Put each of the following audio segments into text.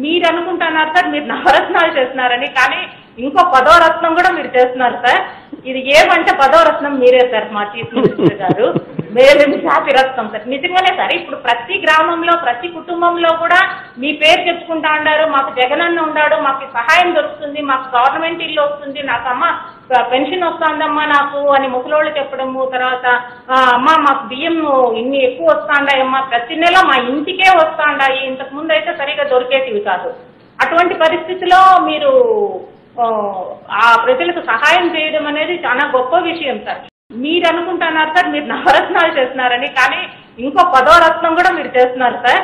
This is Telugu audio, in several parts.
सर మీరు నవరత్నాలు చేస్తున్నారని కానీ ఇంకో పదో రత్నం కూడా మీరు చేస్తున్నారు సార్ ఇది ఏమంటే పదో రత్నం మీరే సార్ మా చీఫ్ మినిస్టర్ గారు మేలే శాపి రత్నం సార్ నిజంగానే సార్ ఇప్పుడు ప్రతి గ్రామంలో ప్రతి కుటుంబంలో కూడా మీ పేరు చెప్పుకుంటా ఉన్నారు మాకు జగనన్న ఉన్నాడు మాకు సహాయం దొరుకుతుంది మాకు గవర్నమెంట్ ఇల్లు వస్తుంది నాకు అమ్మ పెన్షన్ వస్తుందమ్మా నాకు అని ముసలోళ్ళు చెప్పడము తర్వాత అమ్మ మాకు బియ్యం ఇన్ని ఎక్కువ వస్తాండాయమ్మా ప్రతి నెల మా ఇంటికే వస్తాండాయి ఇంతకు ముందు అయితే సరిగా దొరికేటివి కాదు అటువంటి పరిస్థితిలో మీరు ఆ ప్రజలకు సహాయం చేయడం అనేది చాలా గొప్ప విషయం సార్ మీరు అనుకుంటున్నారు సార్ మీరు నవరత్నాలు చేస్తున్నారని కానీ ఇంకో పదో రత్నం కూడా మీరు చేస్తున్నారు సార్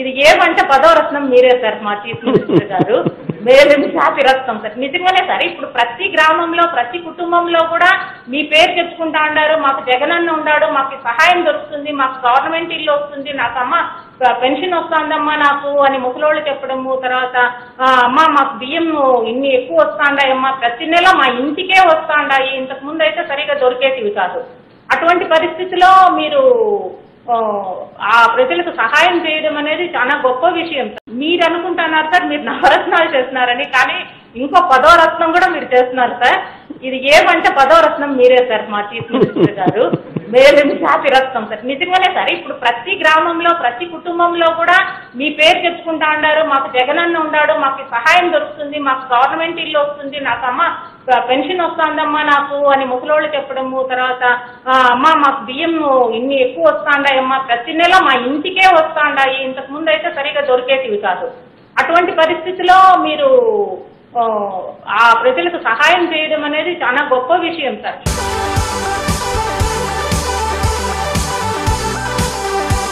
ఇది ఏమంటే పదో రత్నం మీరే సార్ మా చీఫ్ మినిస్టర్ గారు మేలే శాపి రత్నం సార్ నిజంగానే సార్ ఇప్పుడు ప్రతి గ్రామంలో ప్రతి కుటుంబంలో కూడా మీ పేరు చెప్పుకుంటా ఉన్నారు మాకు జగనన్న ఉన్నాడు మాకు సహాయం దొరుకుతుంది మాకు గవర్నమెంట్ ఇల్లు వస్తుంది నాకు అమ్మ పెన్షన్ వస్తుందమ్మా నాకు అని ముసలోళ్ళు చెప్పడము తర్వాత అమ్మ మాకు బియ్యం ఇన్ని ఎక్కువ వస్తాండాయమ్మా ప్రతి నెల మా ఇంటికే వస్తాండాయి ఇంతకు ముందు అయితే సరిగా దొరికేటివి కాదు అటువంటి పరిస్థితిలో మీరు ఆ ప్రజలకు సహాయం చేయడం అనేది చాలా గొప్ప విషయం మీరు అనుకుంటున్నారు సార్ మీరు నవరత్నాలు చేస్తున్నారని కానీ ఇంకో పదో రత్నం కూడా మీరు చేస్తున్నారు సార్ ఇది ఏమంటే పదో రత్నం మీరే సార్ మా చీఫ్ మినిస్టర్ గారు మేలే శాపి రత్నం సార్ నిజంగానే సార్ ఇప్పుడు ప్రతి గ్రామంలో ప్రతి కుటుంబంలో కూడా మీ పేరు చెప్పుకుంటా ఉన్నారు మాకు జగనన్న ఉన్నాడు మాకు సహాయం దొరుకుతుంది మాకు గవర్నమెంట్ ఇల్లు వస్తుంది నాకు అమ్మ పెన్షన్ వస్తుందమ్మా నాకు అని ముసలోళ్ళు చెప్పడము తర్వాత అమ్మ మాకు బియ్యం ఇన్ని ఎక్కువ వస్తాండాయమ్మా ప్రతి నెల మా ఇంటికే వస్తాండాయి ఇంతకు ముందు అయితే సరిగా దొరికేటివి కాదు అటువంటి పరిస్థితిలో మీరు ఆ ప్రజలకు సహాయం చేయడం అనేది చాలా గొప్ప విషయం సార్